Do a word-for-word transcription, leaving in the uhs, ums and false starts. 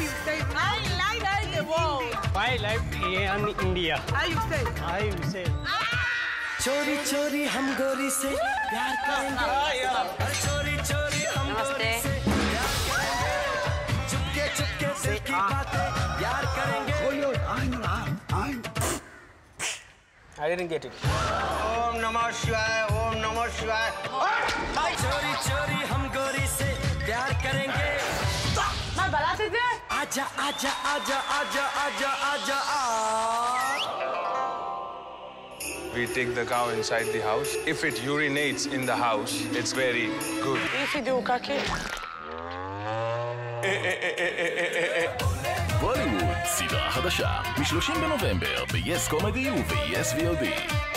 How you say? I like the world. I like in India. How you say? How you say? चोरी चोरी हम गोरी से प्यार करेंगे। चोरी चोरी हम गोरी से प्यार करेंगे। चुपके चुपके दिल की बातें प्यार करेंगे। बोलो आई ना आई। I didn't get it. ओम नमो शिवाय ओम नमो शिवाय। चोरी चोरी हम गोरी से प्यार करेंगे। मार बला से दे। आजा आजा आजा आजा आजा आजा आ। We take the cow inside the house. If it urinates in the house, it's very good. If you do kaki. Bollywood, סדרה חדשה, מ-שלושים בנובמבר, ב-Yes Comedy וב-Yes V O D.